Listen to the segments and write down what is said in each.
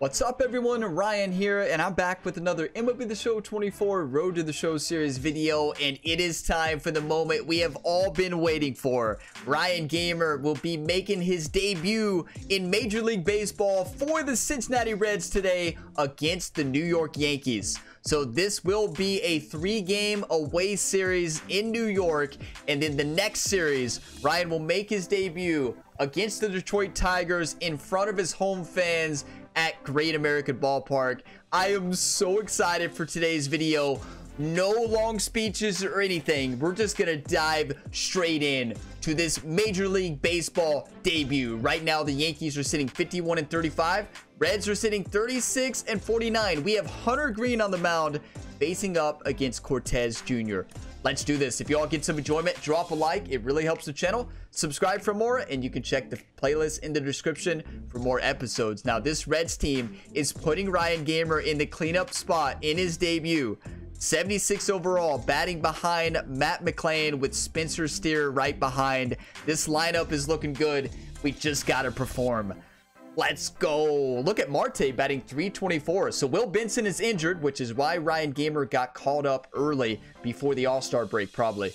What's up everyone, Ryan here, and I'm back with another MLB The Show 24 Road to the Show series video, and it is time for the moment we have all been waiting for. Ryan Gamer will be making his debut in Major League Baseball for the Cincinnati Reds today against the New York Yankees. So this will be a 3-game away series in New York, and then the next series, Ryan will make his debut against the Detroit Tigers in front of his home fans at Great American Ballpark. I am so excited for today's video. No long speeches or anything. We're just gonna dive straight in to this Major League Baseball debut. Right now, the Yankees are sitting 51-35. Reds are sitting 36-49. We have Hunter Green on the mound facing up against Cortes Jr. Let's do this. If you all get some enjoyment, drop a like. It really helps the channel. Subscribe for more, and you can check the playlist in the description for more episodes. Now, this Reds team is putting Ryan Gamer in the cleanup spot in his debut. 76 overall, batting behind Matt McLain with Spencer Steer right behind. This lineup is looking good. We just got to perform. Let's go. Look at Marte batting .324. So Will Benson is injured, which is why Ryan Gamer got called up early before the All-Star break, probably.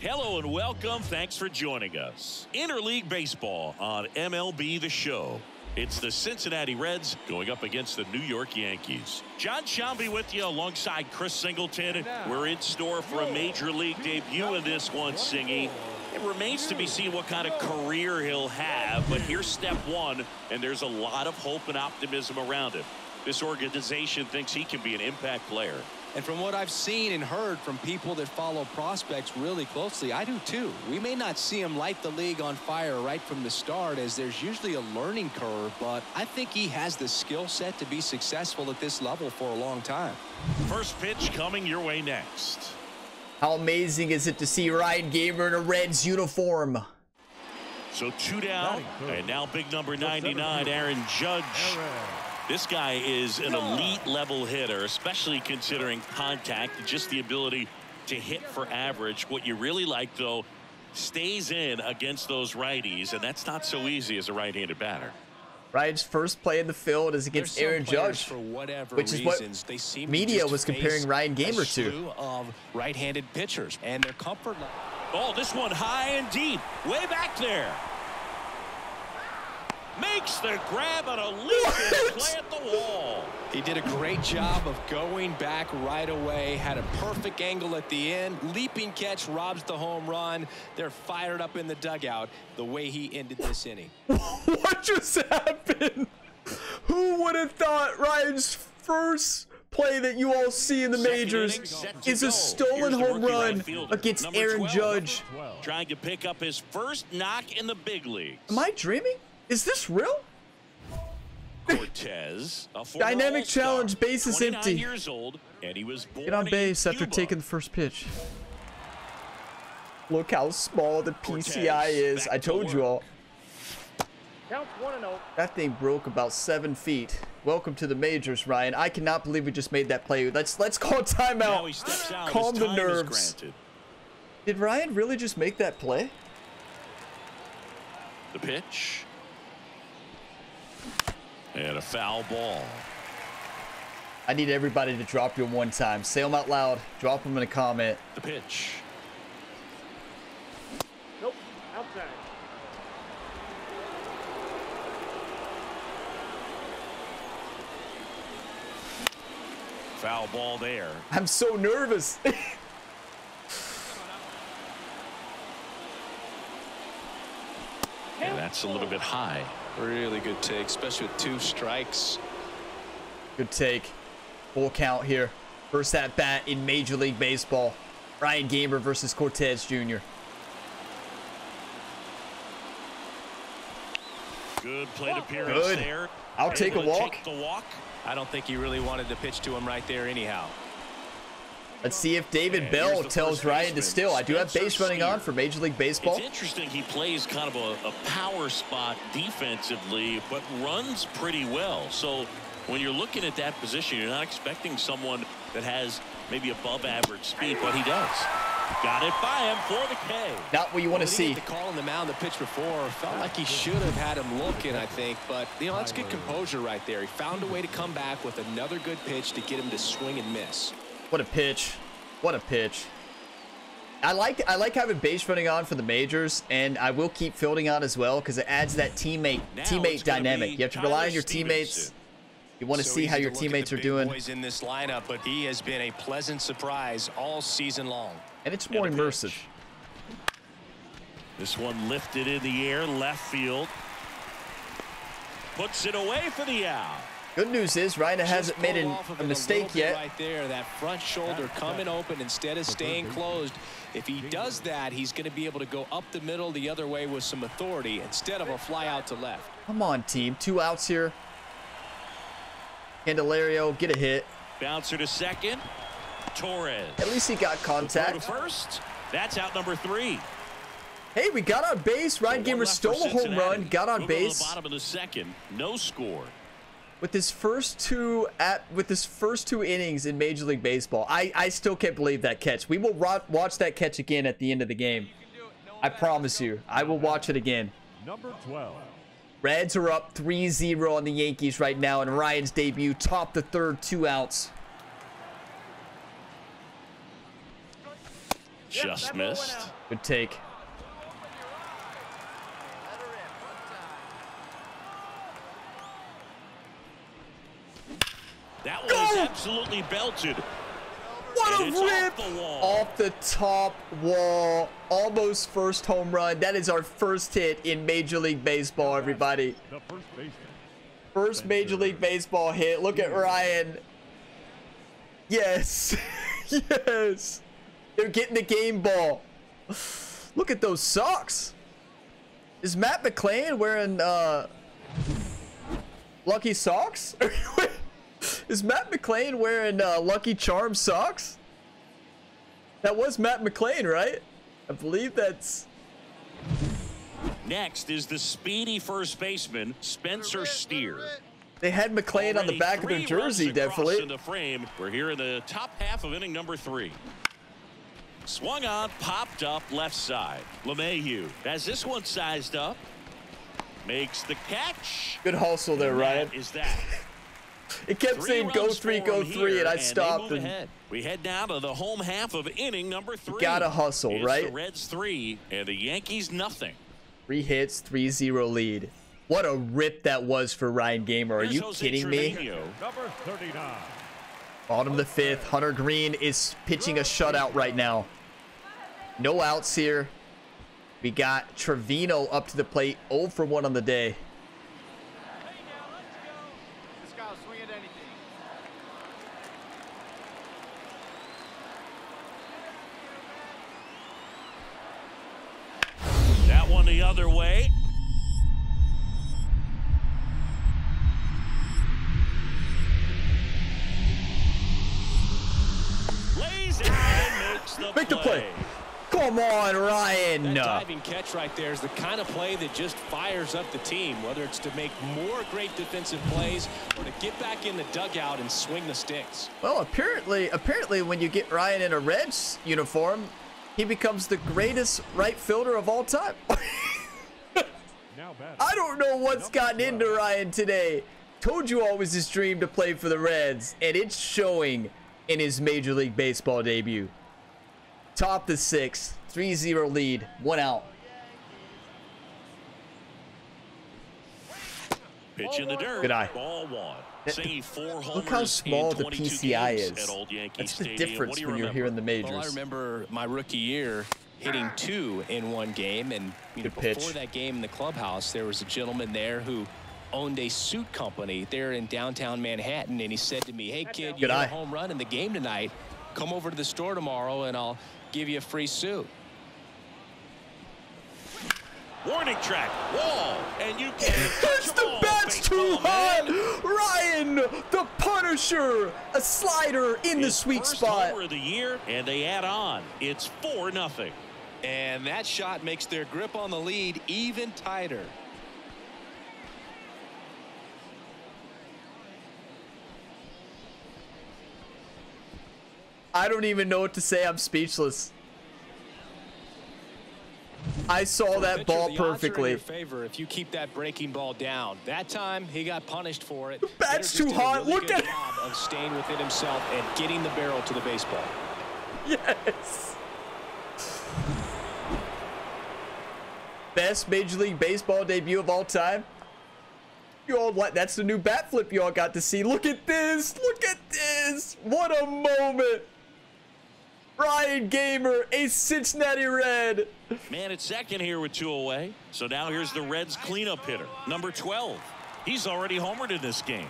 Hello and welcome. Thanks for joining us. Interleague baseball on MLB The Show. It's the Cincinnati Reds going up against the New York Yankees. John Sciambi with you alongside Chris Singleton. We're in store for a Major League debut in this one, Singy. It remains to be seen what kind of career he'll have, but here's step one, and there's a lot of hope and optimism around it. This organization thinks he can be an impact player. And from what I've seen and heard from people that follow prospects really closely, I do too. We may not see him light the league on fire right from the start, as there's usually a learning curve, but I think he has the skill set to be successful at this level for a long time. First pitch coming your way next. How amazing is it to see Ryan Gamer in a Reds uniform? So two down, and now big number 99, Aaron Judge. This guy is an elite level hitter, especially considering contact, just the ability to hit for average. What you really like, though, stays in against those righties, and that's not so easy as a right-handed batter. Ryan's first play in the field is against Aaron Judge, for whatever which is reasons, what they seem media was comparing Ryan Gamer to. Of right-handed pitchers and their comfort level. Oh, this one high and deep, way back there. Makes the grab on a leap and play at the wall. He did a great job of going back right away, had a perfect angle at the end. Leaping catch robs the home run. They're fired up in the dugout the way he ended this inning. What just happened? Who would have thought Ryan's first play that you all see in the majors is a stolen home run against Aaron Judge? Trying to pick up his first knock in the big leagues. Am I dreaming? Is this real? Cortes, a dynamic challenge, base is empty. Years old, and he was born. Get on base after taking the first pitch. Look how small the PCI is. I told you all. That thing broke about 7 feet. Welcome to the majors, Ryan. I cannot believe we just made that play. Let's call timeout. Calm the nerves. Did Ryan really just make that play? The pitch. And a foul ball. I need everybody to drop your one time. Say them out loud. Drop them in a comment. The pitch. Nope. Outside. Foul ball there. I'm so nervous. And that's a little bit high. Really good take, especially with two strikes. Good take. Full count here. First at bat in Major League Baseball. Ryan Gamer versus Cortes Jr. Good plate appearance there. I'll take a walk. I don't think he really wanted to pitch to him right there anyhow. Let's see if David Bell tells Ryan to steal. I do have base running on for Major League Baseball. It's interesting. He plays kind of a power spot defensively, but runs pretty well. So when you're looking at that position, you're not expecting someone that has maybe above average speed, but he does. Got it by him for the K. Not what you want to see. The call on the mound, the pitch before, felt like he should have had him looking, I think. But, you know, that's good composure right there. He found a way to come back with another good pitch to get him to swing and miss. What a pitch. What a pitch. I like having base running on for the majors, and I will keep fielding on as well because it adds that teammate dynamic. You have to rely on your teammates. You want to see how your teammates are doing. Boys in this lineup, but he has been a pleasant surprise all season long. And it's more immersive. This one lifted in the air, left field. Puts it away for the out. Good news is Ryan hasn't made a mistake yet. Right there, that front shoulder coming open instead of staying closed. If he does that, he's going to be able to go up the middle the other way with some authority instead of a fly out to left. Come on, team. 2 outs here. Candelario, get a hit. Bouncer to second. Torres. At least he got contact. First. That's out number 3. Hey, we got on base. Ryan Gamer stole a home run, got on base. Bottom of the second. No score. With his first two innings in Major League Baseball, I still can't believe that catch. We will watch that catch again at the end of the game. I promise you, I will watch it again. Number 12. Reds are up 3-0 on the Yankees right now, and Ryan's debut, top the third, 2 outs. Just missed. Good take. That was absolutely belted. What a rip! Off the top wall. Almost first home run. That is our first hit in Major League Baseball, everybody. First Major League Baseball hit. Look at Ryan. Yes. Yes. They're getting the game ball. Look at those socks. Is Matt McLain wearing lucky socks? Is Matt McLain wearing Lucky Charm socks? That was Matt McLain, right? I believe that's... Next is the speedy first baseman, Spencer Steer. They had McLain on the back of their jersey, definitely. In the frame. We're here in the top half of inning number 3. Swung on, popped up, left side. LeMayhew has this one sized up. Makes the catch. Good hustle there, Ryan. Is that... It kept saying go three, and I stopped. And we head down to the home half of inning number 3. Gotta hustle, right? The Reds 3 and the Yankees nothing. 3 hits, 3-0 lead. What a rip that was for Ryan Gamer. Are you kidding me? Number 39. Bottom of the 5th. Hunter Green is pitching a shutout right now. No outs here. We got Trevino up to the plate, 0 for 1 on the day. One the other way. Lays it and makes the play. Come on, Ryan. That diving catch right there is the kind of play that just fires up the team, whether it's to make more great defensive plays or to get back in the dugout and swing the sticks. Well, apparently when you get Ryan in a Reds uniform, he becomes the greatest right fielder of all time. I don't know what's gotten into Ryan today. Told you always his dream to play for the Reds, and it's showing in his Major League Baseball debut. Top the 6th, 3-0 lead, 1 out. Pitch in the dirt. Good eye. Ball one. Look how small the PCI is. That's the difference when you're here in the majors. Well, I remember my rookie year hitting 2 in one game, and you know, before that game in the clubhouse, there was a gentleman there who owned a suit company there in downtown Manhattan, and he said to me, "Hey kid, you got a home run in the game tonight. Come over to the store tomorrow, and I'll give you a free suit." Warning track, wall, and you can't catch the bat's too high. Ryan, the Punisher, a slider in the sweet spot. Homer of the year, and they add on. It's 4-0, and that shot makes their grip on the lead even tighter. I don't even know what to say. I'm speechless. I saw that ball perfectly. The odds are in your favor if you keep that breaking ball down. That time he got punished for it. The bat's too hot. Really look at him. Of staying within himself and getting the barrel to the baseball. Yes. Best Major League Baseball debut of all time. You all, that's the new bat flip you all got to see. Look at this. Look at this. What a moment. Ryan Gamer, a Cincinnati Red. Man at second here with two away. So now here's the Reds cleanup hitter, number 12. He's already homered in this game.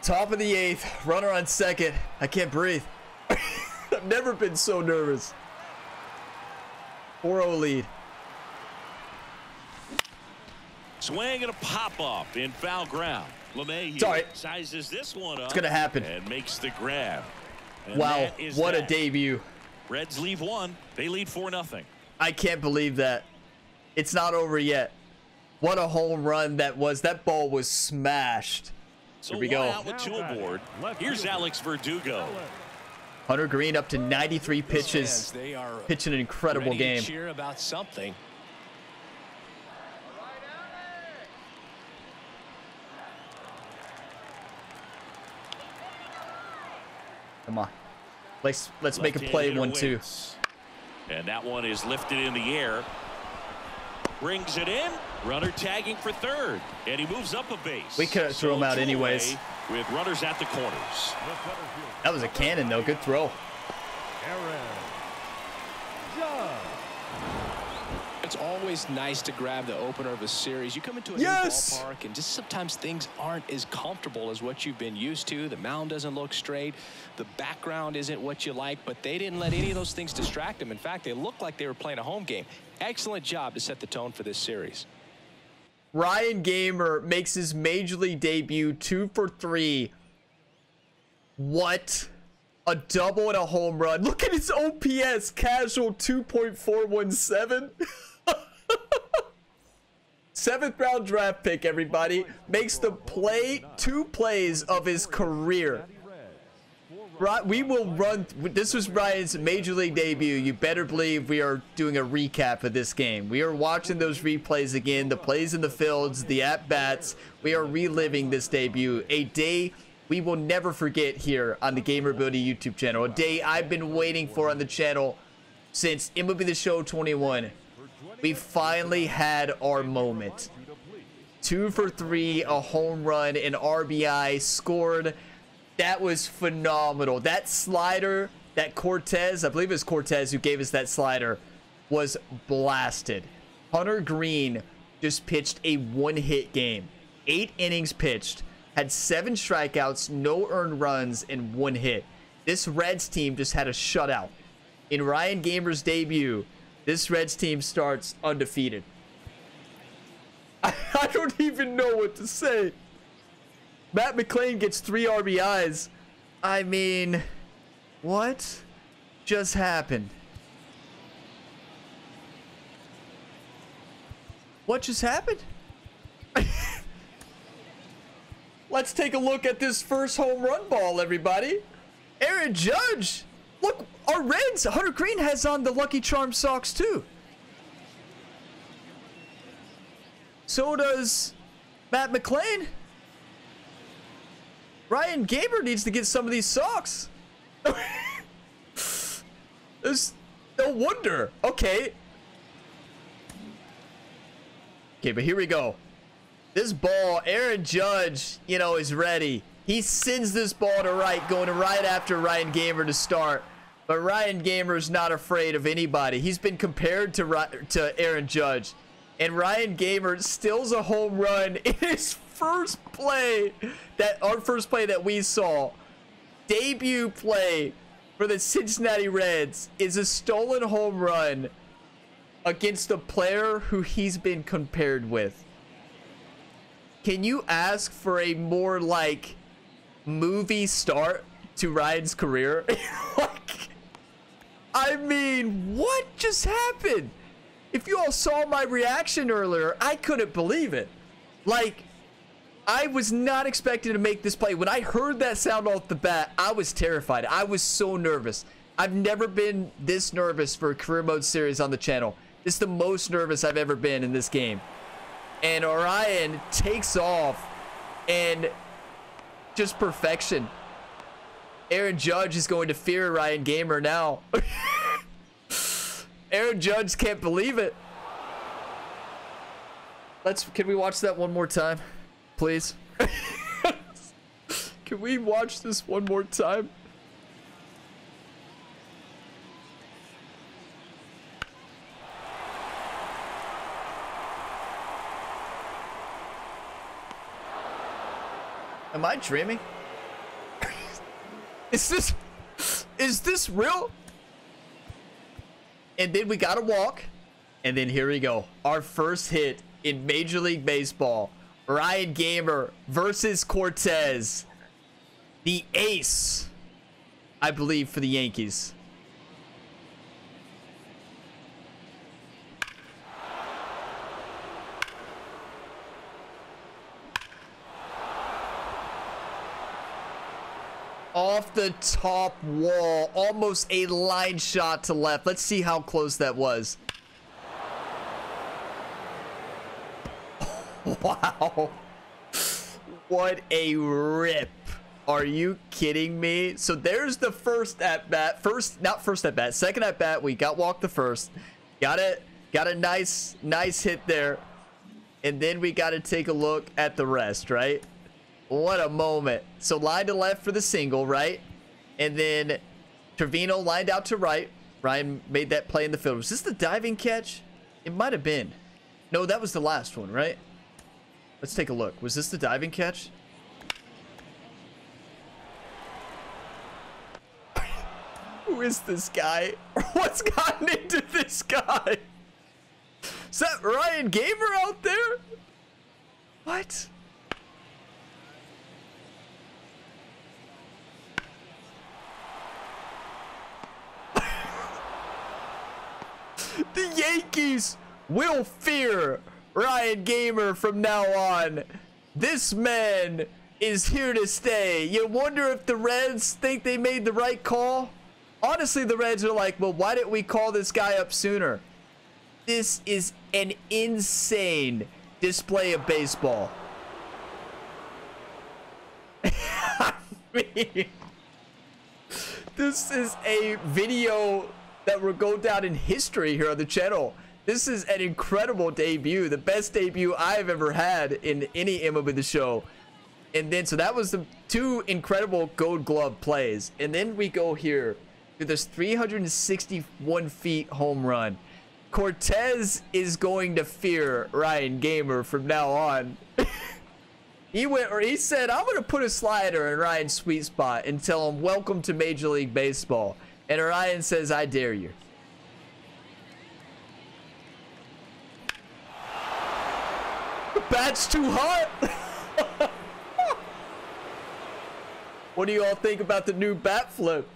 Top of the eighth, runner on second. I can't breathe. I've never been so nervous. 4-0 lead. Swing and a pop-up in foul ground. LeMayhew sizes this one up. It's going to happen. And makes the grab. And wow, what a debut. Reds leave one. They lead 4-0. I can't believe that. It's not over yet. What a home run that was. That ball was smashed. So here we go. Out with two aboard. Here's Alex Verdugo. Hunter Green up to 93 pitches. They are pitching an incredible game. Cheer about something. Come on. Let's make a play 1-2. And that one is lifted in the air. Brings it in. Runner tagging for third. And he moves up a base. We could throw him out anyways. With runners at the corners. That was a cannon though. Good throw. Aaron Judge. It's always nice to grab the opener of a series. You come into a new ballpark and just sometimes things aren't as comfortable as what you've been used to. The mound doesn't look straight. The background isn't what you like, but they didn't let any of those things distract them. In fact, they looked like they were playing a home game. Excellent job to set the tone for this series. Ryan Gamer makes his Major League debut 2 for 3. What? A double and a home run. Look at his OPS. Casual 2.417. 7th round draft pick, everybody. Makes the play, 2 plays of his career. We will run. This was Ryan's Major League debut. You better believe we are doing a recap of this game. We are watching those replays again, the plays in the fields, the at-bats. We are reliving this debut. A day we will never forget here on the GamerBuilding YouTube channel. A day I've been waiting for on the channel since MLB The Show 21. We finally had our moment. 2 for 3, a home run, an RBI scored. That was phenomenal. That slider, that Cortes, I believe it was Cortes who gave us that slider, was blasted. Hunter Green just pitched a one-hit game. 8 innings pitched, had 7 strikeouts, no earned runs, and 1 hit. This Reds team just had a shutout. In Ryan Gamer's debut, this Reds team starts undefeated. I don't even know what to say. Matt McLain gets 3 RBIs. I mean, what just happened? What just happened? Let's take a look at this first home run ball, everybody. Aaron Judge. Look, our Reds, Hunter Green has on the Lucky Charm socks too. So does Matt McLain. Ryan Gamer needs to get some of these socks. There's no wonder. Okay. Okay, but here we go. This ball, Aaron Judge, you know, is ready. He sends this ball to right, going right after Ryan Gamer to start. But Ryan Gamer is not afraid of anybody. He's been compared to Aaron Judge. And Ryan Gamer steals a home run in his first play, our first play that we saw. Debut play for the Cincinnati Reds is a stolen home run against a player who he's been compared with. Can you ask for a more, like, movie start to Ryan's career? Like, I mean, what just happened? If you all saw my reaction earlier, I couldn't believe it. Like, I was not expecting to make this play. When I heard that sound off the bat, I was terrified. I was so nervous. I've never been this nervous for a career mode series on the channel. This is the most nervous I've ever been in this game. And Ryan takes off, and just perfection. Aaron Judge is going to fear Ryan Gamer now. Aaron Judge can't believe it. Can we watch that one more time, please? Can we watch this one more time? Am I dreaming? Is this real? And then we got a walk, and then here we go. Our first hit in Major League Baseball. Ryan Gamer versus Cortes. The ace, I believe, for the Yankees. Off the top wall, almost a line shot to left. Let's see how close that was. Wow, what a rip. Are you kidding me? So there's the first at bat. Second at bat, we got walked the first, got a nice hit there, and then we got to take a look at the rest, right? What a moment. So line to left for the single, right? And then Trevino lined out to right. Ryan made that play in the field. Was this the diving catch? It might have been. No, that was the last one, right? Let's take a look. Was this the diving catch? Who is this guy? What's gotten into this guy? Is that Ryan Gamer out there? What? The Yankees will fear Ryan Gamer from now on. This man is here to stay. You wonder if the Reds think they made the right call. Honestly, the Reds are like, well, why didn't we call this guy up sooner? This is an insane display of baseball. I mean, this is a video that will go down in history here on the channel. This is an incredible debut, the best debut I've ever had in any MLB The Show. And then, so that was the two incredible Gold Glove plays. And then we go here to this 361 feet home run. Cortes is going to fear Ryan Gamer from now on. He said, I'm going to put a slider in Ryan's sweet spot and tell him, welcome to Major League Baseball. And Ryan says, I dare you. The bat's too hot. What do you all think about the new bat flip?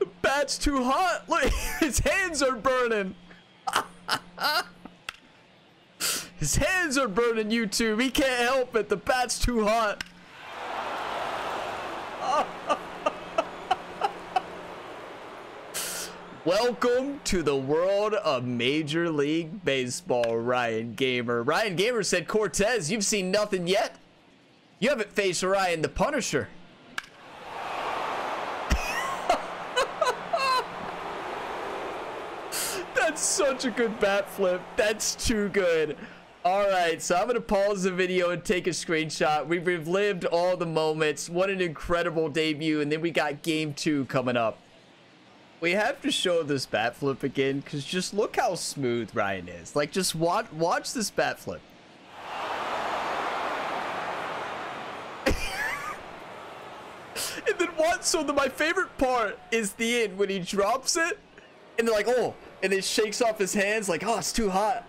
The bat's too hot. Look, his hands are burning. His hands are burning, YouTube. He can't help it. The bat's too hot. Welcome to the world of Major League Baseball, Ryan Gamer. Ryan Gamer said, Cortes, you've seen nothing yet. You haven't faced Ryan the Punisher. That's such a good bat flip. That's too good. All right, so I'm going to pause the video and take a screenshot. We've relived all the moments. What an incredible debut. And then we got game two coming up. We have to show this bat flip again, because just look how smooth Ryan is. Like, just watch this bat flip. And then what? So my favorite part is the end when he drops it, and they're like, oh, and it shakes off his hands like, oh, it's too hot.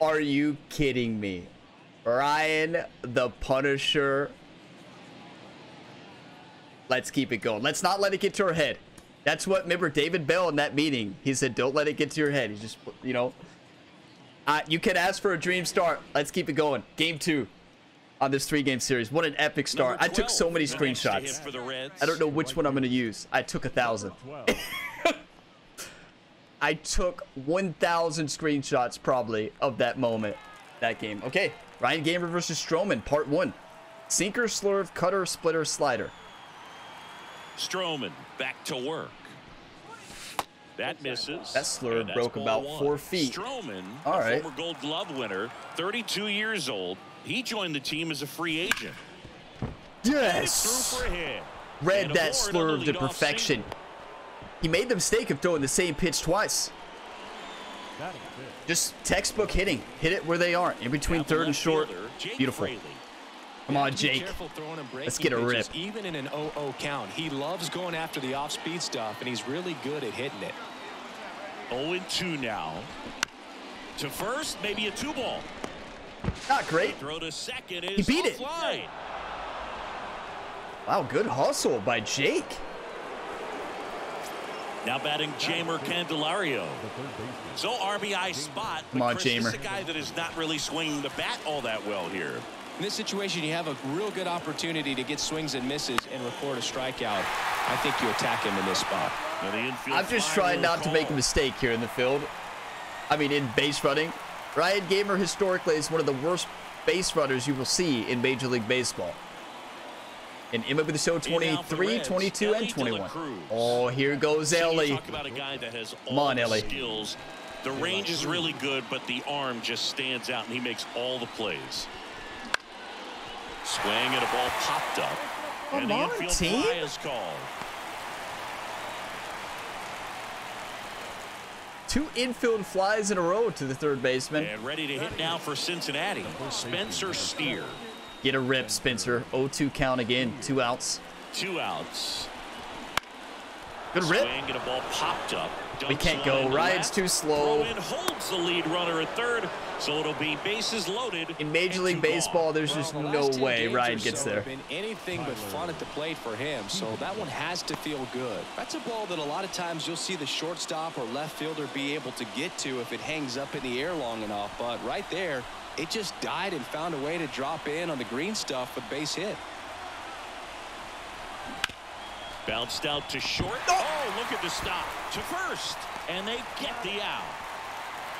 Are you kidding me? Ryan the Punisher. Let's keep it going. Let's not let it get to our head. That's what, remember David Bell in that meeting. He said, don't let it get to your head. He just, you know, you can ask for a dream start. Let's keep it going. Game two. on this three-game series. What an epic start. I took so many screenshots. I don't know which one I'm going to use. I took 1,000. I took 1,000 screenshots probably of that moment, that game. Okay, Ryan Gamer versus Stroman, part one. Sinker, slurve, cutter, splitter, slider. Stroman back to work. That misses. That slurve broke about 4 feet. Stroman, all right, former Gold Glove winner, 32 years old. He joined the team as a free agent. Yes. Read that slurve to perfection. He made the mistake of throwing the same pitch twice. Just textbook hitting. Hit it where they aren't. In between third and short. Beautiful. Come on, Jake. Let's get a rip. Even in an 0-0 count, he loves going after the off-speed stuff, and he's really good at hitting it. 0-2 now. To first, maybe a two ball. Not great. Throw to second is he beat it. Wow, good hustle by Jake. Now batting Jamer Candelario. So RBI spot. Come on, Jamer. He's a guy that is not really swinging the bat all that well here. In this situation, you have a real good opportunity to get swings and misses and record a strikeout. I think you attack him in this spot. I'm just trying not to make a mistake here in the field. I mean, in base running. Ryan Gamer historically is one of the worst base runners you will see in Major League Baseball. In MLB The Show 23, 22, and 21. Oh, here goes Ellie. Come on, Ellie. The range is really good, but the arm just stands out, and he makes all the plays. Swing and a ball popped up. And the infield fly is called. Two infield flies in a row to the third baseman. And ready to hit now for Cincinnati, Spencer Steer. Get a rip, Spencer. 0-2 count again. Two outs. Two outs. Good rip. Swing and a ball popped up. We can't go. Ryan's too slow. Rowan holds the lead runner at third, so it'll be bases loaded. In Major League Baseball, there's just no way Ryan gets there. It's been anything but fun at the plate for him, so that one has to feel good. That's a ball that a lot of times you'll see the shortstop or left fielder be able to get to if it hangs up in the air long enough, but right there, it just died and found a way to drop in on the green stuff with base hit. Bounced out to short. Oh, look at the stop. To first. And they get the out.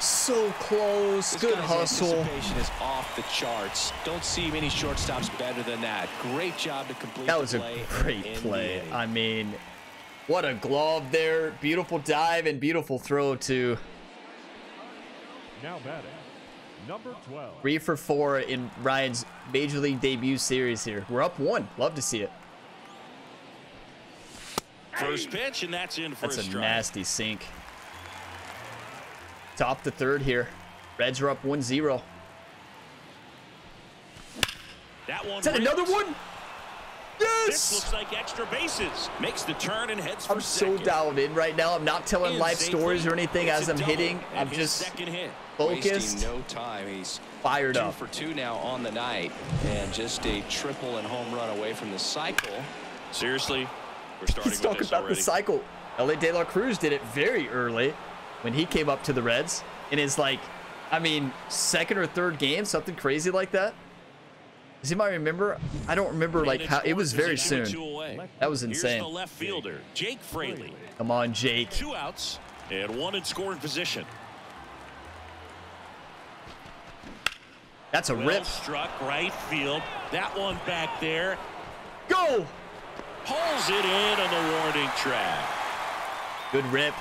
So close. This good hustle. Anticipation is off the charts. Don't see many shortstops better than that. Great job to complete. That was a great play. I mean, what a glove there. Beautiful dive and beautiful throw to. Now batting, number 12. 3 for 4 in Ryan's Major League debut series here. We're up one. Love to see it. First pitch, and that's in for a strike. That's a nasty sink. Top the third here. Reds are up 1-0. That one. Is that another one? Yes! This looks like extra bases. Makes the turn and heads for I'm second. So dialed in right now. I'm not telling life stories or anything as I'm hitting. I'm just focused. No time. He's fired up. 2 for 2 now on the night. And just a triple and home run away from the cycle. Seriously? Let's talk about already. The cycle. Ellie De La Cruz did it very early when he came up to the Reds. And it's like, I mean, second or third game, something crazy like that. Does anybody remember? I don't remember like how it was very soon. That was insane. Here's the left fielder, Jake Fraley. Come on, Jake. 2 outs and 1 in scoring position. That's a rip. Struck right field. That one back there. Go! Pulls it in on the warning track. Good rip.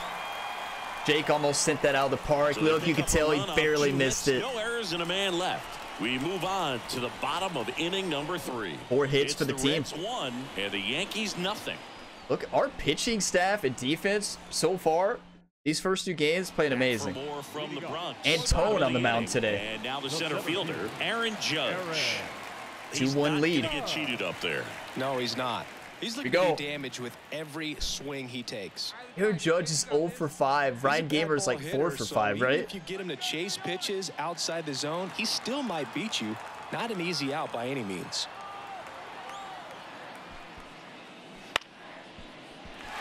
Jake almost sent that out of the park. So little you could tell he barely missed it. No errors and a man left. We move on to the bottom of inning number 3. 4 hits for the team. Reds 1 and the Yankees nothing. Look, our pitching staff and defense so far, these first 2 games playing amazing. From the Bronx. And Tone on the mound today. And now the center fielder, Aaron Judge. 2-1 lead. Get cheated up there. No, he's not. He's looking to do damage with every swing he takes. Your Judge is 0 for 5. Ryan Gamer is like 4 for 5, right? If you get him to chase pitches outside the zone, he still might beat you. Not an easy out by any means.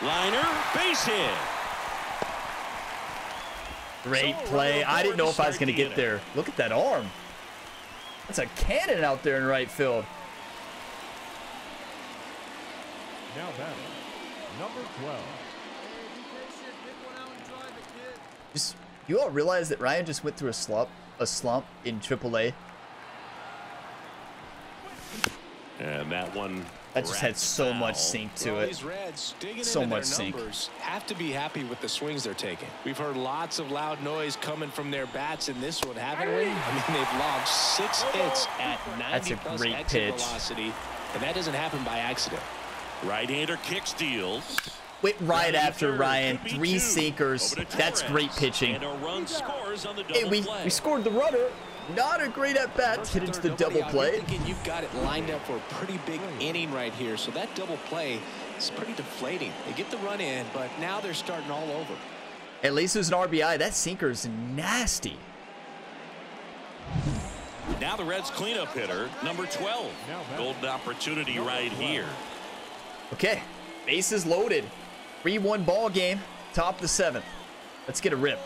Liner, base hit. Great play. I didn't know if I was going to get there. Look at that arm. That's a cannon out there in right field. Now batting, number 12. Just, you all realize that Ryan just went through a slump in AAA. And that one. That just had so much sink to it. So much sink. Have to be happy with the swings they're taking. We've heard lots of loud noise coming from their bats in this one, haven't we? I mean, they've lobbed 6 hits at 90 plus exit velocity, and that doesn't happen by accident. Right-hander kicks, deals. Went right after Ryan, 3 sinkers. That's great pitching. And a run scores on the double play. We scored the runner. Not a great at bat. Hit into the double play. You've got it lined up for a pretty big inning right here. So that double play is pretty deflating. They get the run in, but now they're starting all over. At least it was an RBI. That sinker is nasty. Now the Reds cleanup hitter, number 12. Golden opportunity right here. Okay, bases loaded. 3-1 ball game. Top of the 7th. Let's get a rip.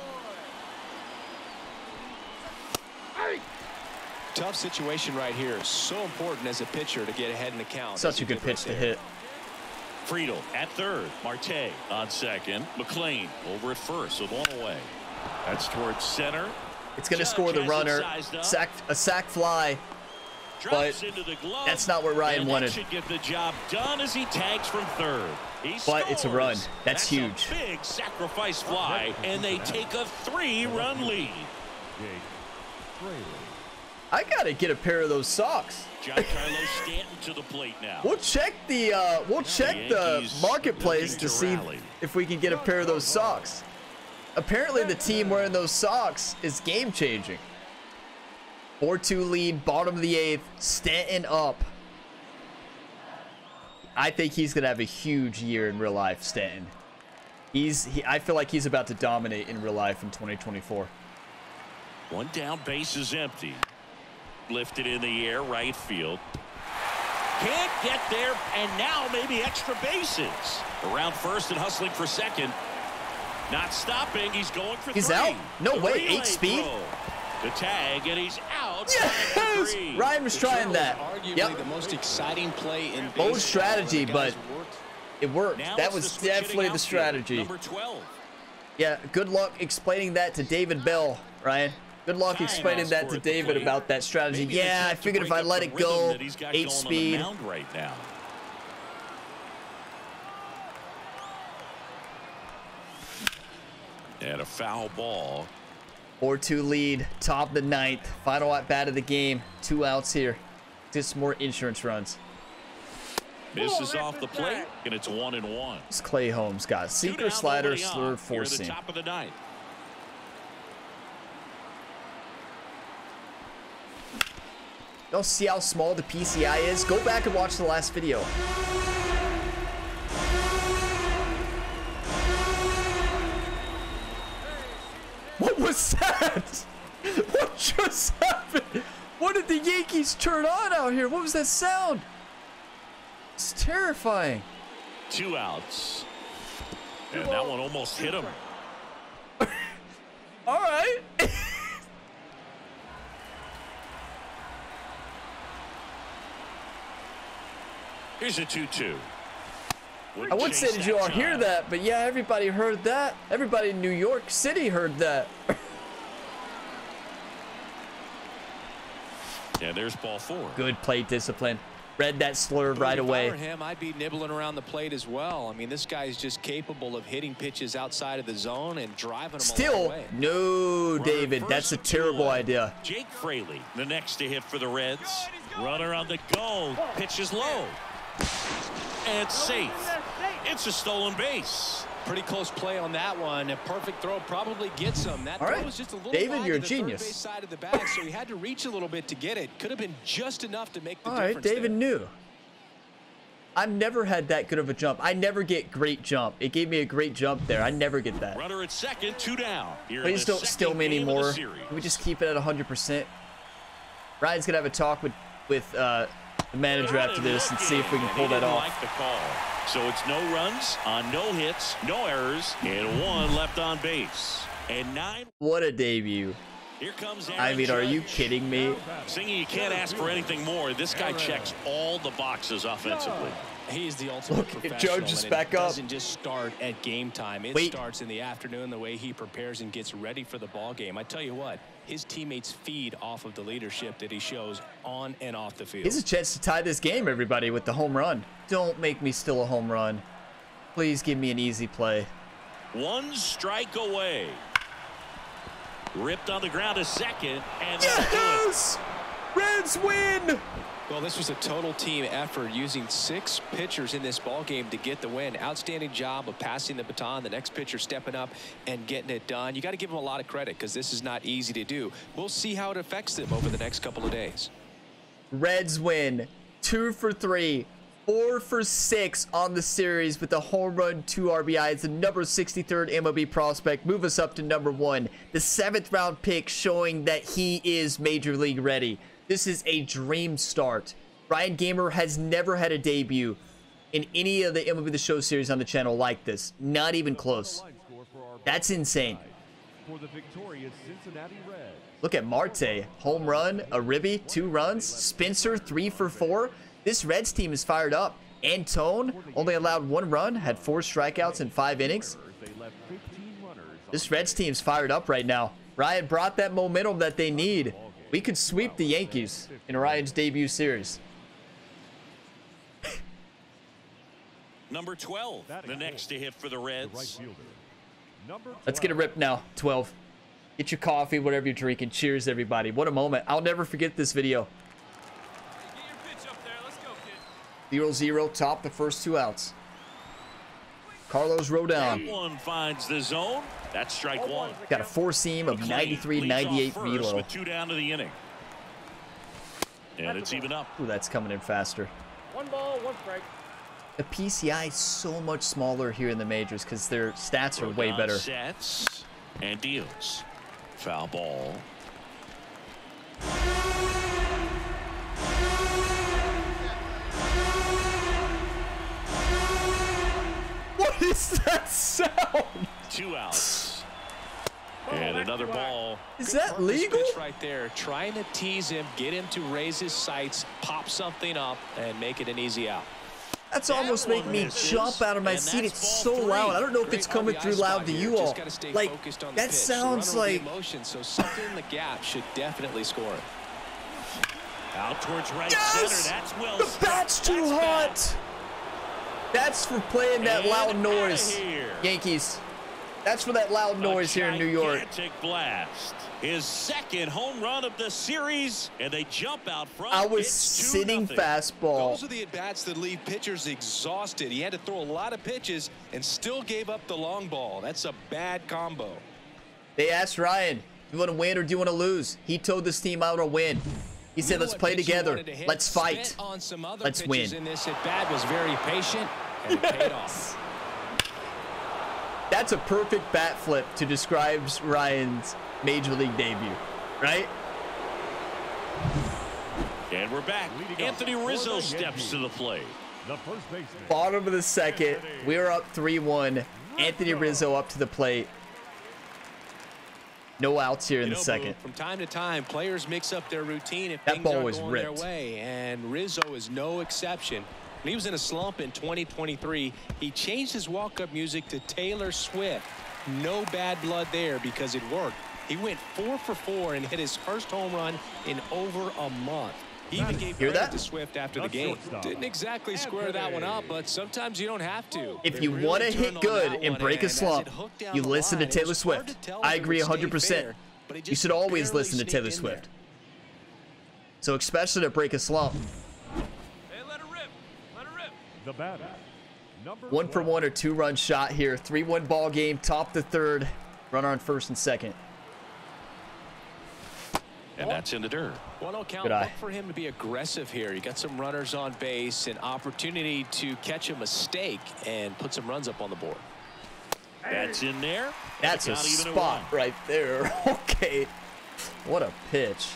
Tough situation right here. So important as a pitcher to get ahead in the count. Such a good pitch to hit. Friedel at 3rd. Marte on 2nd. McLain over at 1st with 1 away. That's towards center. It's going to score the runner. A sac fly. But that's not what Ryan wanted. Should get the job done as he tags from 3rd. But it's a run. That's huge. A big sacrifice fly, and they take a 3-run lead. I gotta get a pair of those socks. Giancarlo Stanton to the plate now. We'll check the marketplace to see if we can get a pair of those socks. Apparently, the team wearing those socks is game changing. 4-2 lead, bottom of the 8th. Stanton up. I think he's gonna have a huge year in real life, Stanton. I feel like he's about to dominate in real life in 2024. 1 down, base is empty. Lifted in the air, right field. Can't get there, and now maybe extra bases. Around 1st and hustling for 2nd. Not stopping, he's going for 3. He's out. No way, 8 speed. The tag, and he's out. Yes! Ryan was trying that. Yep. The most exciting play in baseball. Bold strategy, but it worked. That was definitely the strategy. Number 12. Yeah, good luck explaining that to David Bell, Ryan. Good luck explaining that to David about that strategy. Yeah, I figured if I let it go, 8 speed. Right now. And a foul ball. 4-2 lead, top of the 9th. Final at bat of the game. 2 outs here. Just more insurance runs. Misses off the plate, and it's 1-1. It's Clay Holmes, guys. Sinker, slider, slurve, force seam. Top of the 9th. Y'all see how small the PCI is? Go back and watch the last video. What was that? What just happened? What did the Yankees turn on out here? What was that sound? It's terrifying. 2 outs. And that one almost hit him. All right. Here's a 2-2. I wouldn't say did you all hear that, but yeah, everybody heard that. Everybody in New York City heard that. Yeah, there's ball 4. Good plate discipline. Read that slurve right away. Him, I'd be nibbling around the plate as well. I mean, this guy's just capable of hitting pitches outside of the zone and driving them still. No, David, that's a terrible idea. Jake Fraley, the next to hit for the Reds. Runner on the go. Pitch is low. And it's safe. It's a stolen base. Pretty close play on that one. A perfect throw probably gets him. That throw was just a little David, you're a genius. Base side of the bag, so he had to reach a little bit to get it. Could have been just enough to make the difference. All right, David knew. I've never had that good of a jump. I never get great jump. It gave me a great jump there. I never get that. Runner at 2nd, 2 down. Please don't steal me anymore. Can we just keep it at 100%? Ryan's gonna have a talk with the manager after this and see if we can pull that off. Like the call. So it's no runs on no hits, no errors, and 1 left on base. And 9. What a debut. Here comes Aaron Judge. Are you kidding me? Singy, you can't ask for anything more. This guy checks all the boxes offensively. He's the ultimate professional. Look, Judge is back up. It doesn't just start at game time. It starts in the afternoon, the way he prepares and gets ready for the ball game. I tell you what, his teammates feed off of the leadership that he shows on and off the field. Here's a chance to tie this game, everybody, with the home run. Don't make me steal a home run. Please give me an easy play. One strike away. Ripped on the ground to second. And yes! Reds win! Well, this was a total team effort, using 6 pitchers in this ball game to get the win. Outstanding job of passing the baton, the next pitcher stepping up and getting it done. You got to give them a lot of credit, because this is not easy to do. We'll see how it affects them over the next couple of days. Reds win 2 for 3, 4 for 6 on the series with a home run, 2 RBI. It's the number 63rd MLB prospect. Move us up to number 1, the 7th-round pick, showing that he is major league ready. This is a dream start. Ryan Gamer has never had a debut in any of the MLB The Show series on the channel like this. Not even close. That's insane. Look at Marte. Home run, a ribby, 2 runs. Spencer, 3 for 4. This Reds team is fired up. Antone only allowed 1 run, had 4 strikeouts in 5 innings. This Reds team's fired up right now. Ryan brought that momentum that they need. We could sweep the Yankees in Ryan's debut series. Number 12, the next to hit for the Reds. Let's get a rip now, 12. Get your coffee, whatever you're drinking. Cheers, everybody. What a moment. I'll never forget this video. 0-0, top the first 2 outs. Carlos Rodon. That one finds the zone. That's strike 1. Got a 4-seam of 93-98 velo. With 2 down to the inning. And it's even up. Ooh, that's coming in faster. 1 ball, 1 strike. The PCI is so much smaller here in the majors because their stats are way better. Sets and deals. Foul ball. What is that sound? 2 outs. And another ball. Is that legal? Right there, trying to tease him, get him to raise his sights, pop something up, and make it an easy out. That's almost making me jump out of my seat. It's so loud. I don't know if it's coming through loud to you all. Like, that sounds like emotion, so something in the gap should definitely score it. Out towards right center. That's well. The bat's too hot. That's for playing that loud noise, Yankees. That's for that loud noise here in New York. Blast. His 2nd home run of the series, and they jump out front. I was sitting fastball. Those are the at-bats that leave pitchers exhausted. He had to throw a lot of pitches and still gave up the long ball. That's a bad combo. They asked Ryan, do you want to win or do you want to lose? He told this team, I want to win. He said, let's play together. Let's fight. Let's win. And this at bat was very patient, and it paid off. That's a perfect bat flip to describe Ryan's major league debut, right? And we're back. Anthony Rizzo steps to the plate. Bottom of the 2nd. We're up 3-1. Anthony Rizzo up to the plate. No outs here in the 2nd. From time to time, players mix up their routine if things aren't going their way, and Rizzo is no exception. When he was in a slump in 2023, he changed his walk-up music to Taylor Swift. No bad blood there, because it worked. He went 4 for 4 and hit his 1st home run in over a month. He even gave credit to Swift after the game. Didn't exactly square that one up, but sometimes you don't have to. If you want to hit good and break a slump, you listen to Taylor Swift. I agree 100%. You should always listen to Taylor Swift. So especially to break a slump. Hey, let it rip. Let it rip. The batter. 1 for 1 or 2-run shot here. 3-1 ball game. Top the 3rd. Runner on 1st and 2nd. And that's in the dirt. Well, count for him to be aggressive here. You got some runners on base, an opportunity to catch a mistake and put some runs up on the board. That's in there. That's a spot right there. Okay. What a pitch.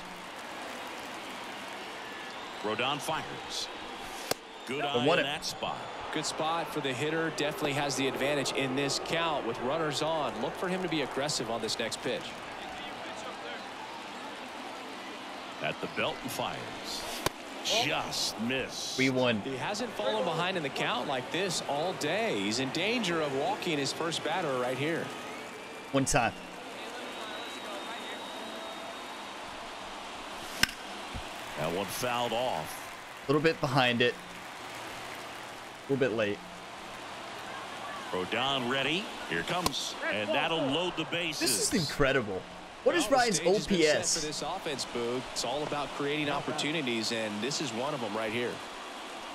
Rodon fires. Good eye in that spot. Good spot for the hitter. Definitely has the advantage in this count with runners on. Look for him to be aggressive on this next pitch. at the belt and fires. Just missed. We won. He hasn't fallen behind in the count like this all day. He's in danger of walking his first batter right here. One time. That one fouled off. A little bit behind it. A little bit late. Rodon ready. Here comes. And that'll load the bases. This is incredible. What is Ryan's OPS? For this offense, Boog, it's all about creating opportunities, and this is one of them right here.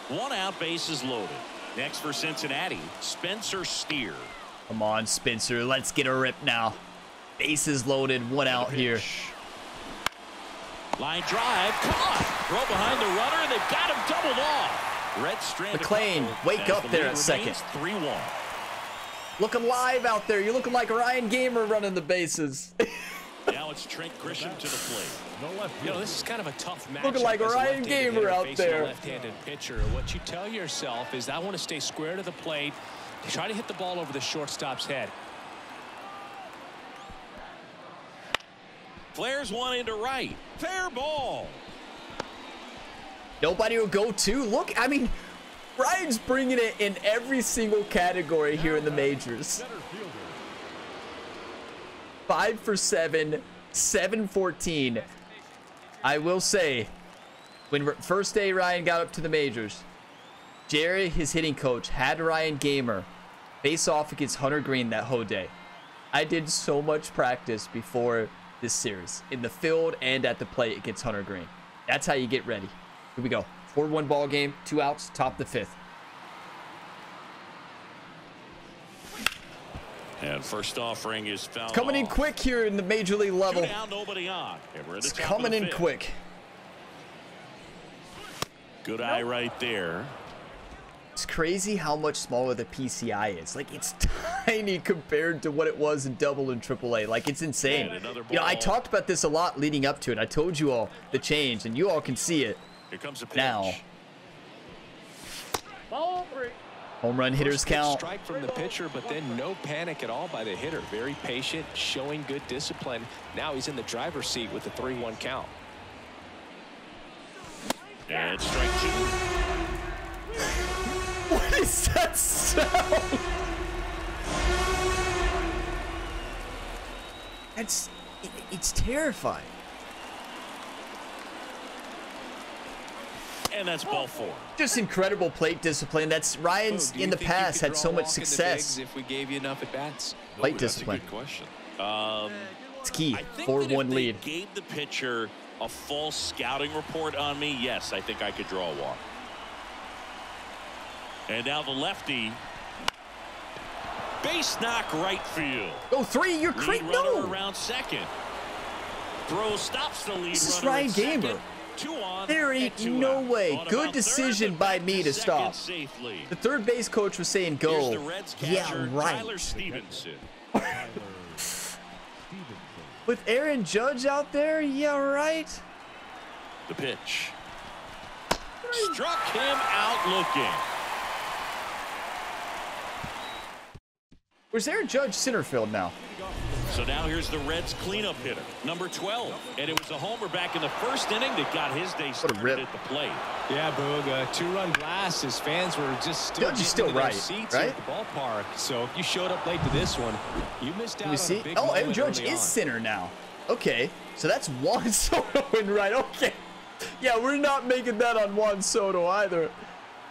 One out, bases loaded. Next for Cincinnati, Spencer Steer. Come on, Spencer. Let's get a rip now. Bases loaded, one out here. Line drive, caught. Throw behind the runner, and they've got him doubled off. Red strand. McLain, wake up there at second. 3-1. Looking live out there. You're looking like Ryan Gamer running the bases. Now it's Trent Grisham to the plate. No left. You know, this is kind of a tough match. Looking like Ryan Gamer out there. Left-handed pitcher. What you tell yourself is, I want to stay square to the plate. Try to hit the ball over the shortstop's head. Flares one into right. Fair ball. Nobody will go to. Look, I mean, Ryan's bringing it in every single category here in the majors. 5 for 7, 714. I will say, when first day Ryan got up to the majors, Jerry, his hitting coach, had Ryan Gamer face off against Hunter Green that whole day. I did so much practice before this series in the field and at the plate against Hunter Green. That's how you get ready. Here we go. 4-1 ball game, 2 outs, top the 5th. And first offering is foul. Coming in quick here in the major league level. Down, nobody on. It's coming in quick. Good eye right there. It's crazy how much smaller the PCI is. Like, it's tiny compared to what it was in double and triple A. Like, it's insane. You know, I talked about this a lot leading up to it. I told you all the change, and you all can see it. Here comes the pitch. Now. Ball three. Home run hitters count. Strike from the pitcher, but then no panic at all by the hitter. Very patient, showing good discipline. Now he's in the driver's seat with a 3-1 count. And strike two. What is that sound? It's terrifying. And that's ball 4. Just incredible plate discipline. That's Ryan's in the past had so much success. If we gave you enough at bats, plate discipline. That's a good question. It's key. 4-1 lead. If they gave the pitcher a false scouting report on me, yes, I think I could draw a walk. And now the lefty. Base knock right field. Go 3. You're crazy. No. Around second. Throw stops the lead. This is Ryan Gamer. There ain't no way. Good decision by me to stop. The third base coach was saying go. Yeah, right. With Aaron Judge out there, yeah, right. The pitch. Struck him out looking. Where's Aaron Judge center field now? So now here's the Reds cleanup hitter, number 12. And it was a homer back in the first inning that got his day started at the plate. Yeah, Boog, a 2-run blast. His fans were just still right, seats right? At the ballpark. So if you showed up late to this one, you missed out on a big moment. Oh, and Judge is center now. Okay, so that's Juan Soto in right. Okay. Yeah, we're not making that on Juan Soto either.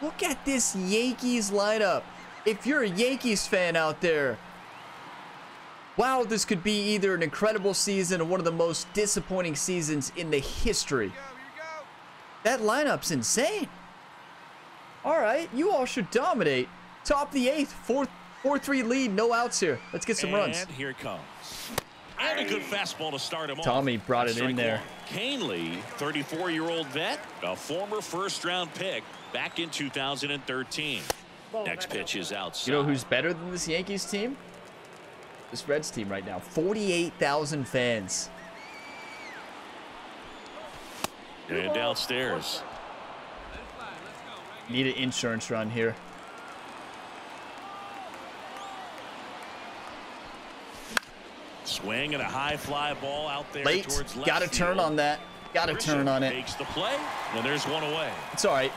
Look at this Yankees lineup. If you're a Yankees fan out there, wow, this could be either an incredible season or one of the most disappointing seasons in the history. That lineup's insane. All right, you all should dominate. Top the 8th, 4-3 lead, no outs here. Let's get some runs. And here it comes. And a good fastball to start him off. Tommy brought it in there. Canely, 34-year-old vet, a former first-round pick back in 2013. Next pitch is outside. You know who's better than this Yankees team? This Reds team right now, 48,000 fans. And downstairs. Need an insurance run here. Swing and a high fly ball out there. Late. Towards left. Got to turn on that. Got to turn on it. Makes the play, and there's one away. It's all right.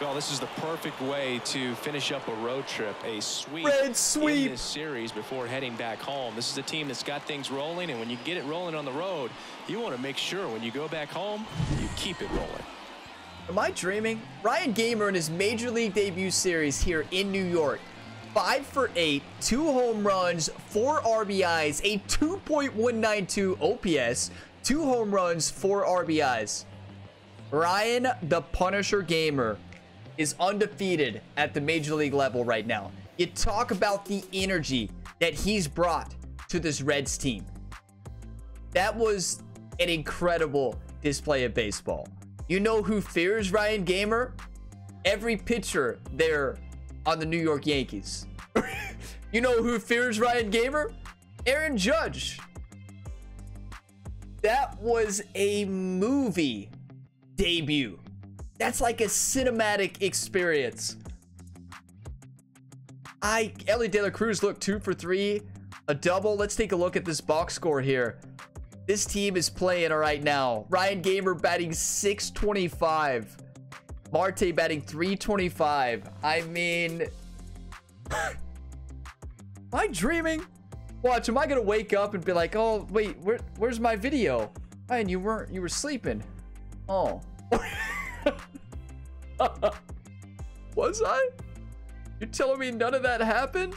Well, this is the perfect way to finish up a road trip. A sweep, in this series before heading back home. This is a team that's got things rolling, and when you get it rolling on the road, you want to make sure when you go back home, you keep it rolling. Am I dreaming? Ryan Gamer in his Major League debut series here in New York. 5 for 8, 2 home runs, 4 RBIs, a 2.192 OPS, 2 home runs, 4 RBIs. Ryan the Punisher Gamer is undefeated at the Major League level right now. You talk about the energy that he's brought to this Reds team. That was an incredible display of baseball. You know who fears Ryan Gamer? Every pitcher there on the New York Yankees. You know who fears Ryan Gamer? Aaron Judge. That was a movie debut. That's like a cinematic experience. Ellie De La Cruz looked 2 for 3, a double. Let's take a look at this box score here. This team is playing all right now. Ryan Gamer batting .625. Marte batting .325. I mean, am I dreaming? Watch, am I gonna wake up and be like, oh wait, where's my video? Ryan, you were sleeping. Oh. Was I? You're telling me none of that happened?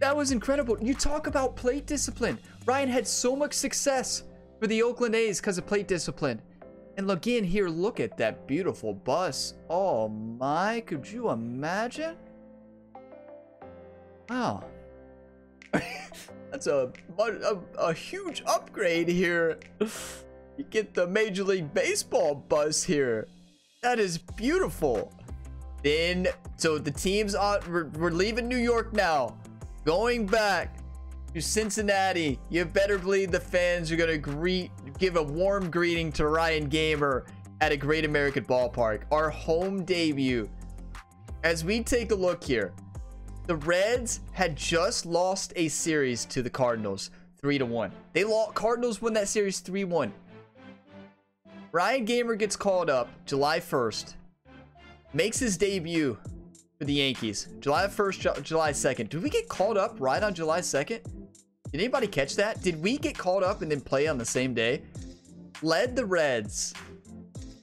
That was incredible. You talk about plate discipline. Ryan had so much success for the Oakland A's because of plate discipline. And look in here. Look at that beautiful bus. Oh my, could you imagine? Wow. That's a huge upgrade here. You get the Major League Baseball bus here. That is beautiful. Then, so the team's on, we're leaving New York now. Going back to Cincinnati. You better believe the fans are going to give a warm greeting to Ryan Gamer at a Great American Ballpark. Our home debut. As we take a look here, the Reds had just lost a series to the Cardinals 3-1. They lost, Cardinals won that series 3-1. Ryan Gamer gets called up July 1st, makes his debut for the Yankees July 1st, July 2nd. Did we get called up right on July 2nd? Did anybody catch that? Did we get called up and then play on the same day? Led the Reds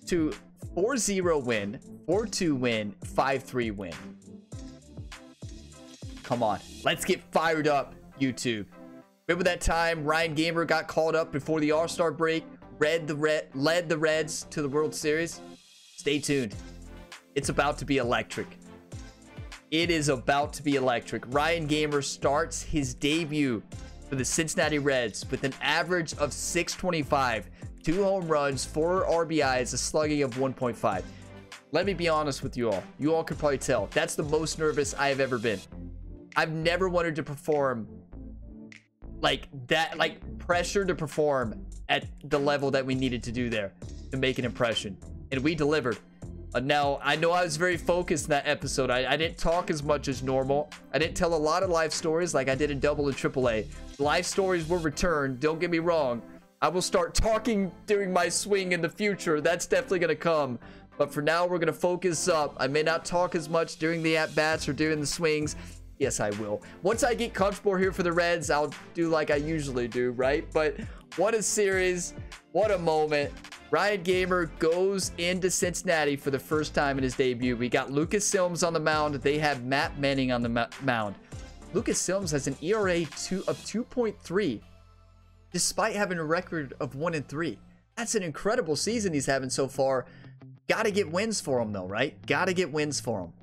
to 4-0 win, 4-2 win, 5-3 win. Come on, let's get fired up, YouTube. Remember that time Ryan Gamer got called up before the All-Star break? Led the Reds to the World Series. Stay tuned. It's about to be electric. It is about to be electric. Ryan Gamer starts his debut for the Cincinnati Reds with an average of .625, 2 home runs, 4 RBIs, a slugging of 1.5. Let me be honest with you all. You all could probably tell. That's the most nervous I have ever been. I've never wanted to perform like that, like pressure to perform at the level that we needed to do there to make an impression, and we delivered. Now I know I was very focused in that episode. I didn't talk as much as normal. I didn't tell a lot of life stories like I did in double and triple A. Life stories will return, don't get me wrong. I will start talking during my swing in the future. That's definitely gonna come, but for now we're gonna focus up. I may not talk as much during the at-bats or during the swings. Yes, I will. Once I get comfortable here for the Reds, I'll do like I usually do, right? But what a series. What a moment. Ryan Gamer goes into Cincinnati for the first time in his debut. We got Lucas Sims on the mound. They have Matt Manning on the mound. Lucas Sims has an ERA of 2.3 despite having a record of 1-3. That's an incredible season he's having so far. Got to get wins for him though, right? Got to get wins for him.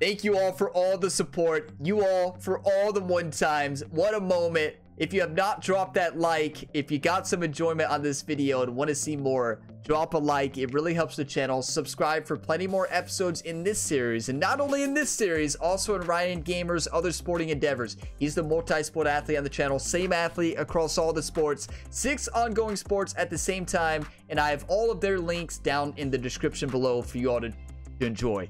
Thank you all for all the support. You all for all the one times. What a moment. If you have not dropped that like, if you got some enjoyment on this video and want to see more, drop a like. It really helps the channel. Subscribe for plenty more episodes in this series. And not only in this series, also in Ryan Gamer's other sporting endeavors. He's the multi-sport athlete on the channel. Same athlete across all the sports. 6 ongoing sports at the same time. And I have all of their links down in the description below for you all to enjoy.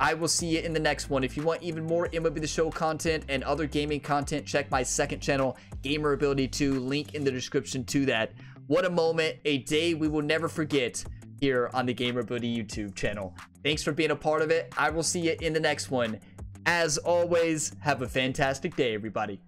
I will see you in the next one. If you want even more MLB The Show content and other gaming content, check my second channel, Gamer Ability 2, link in the description to that. What a moment, a day we will never forget here on the Gamer Ability YouTube channel. Thanks for being a part of it. I will see you in the next one. As always, have a fantastic day, everybody.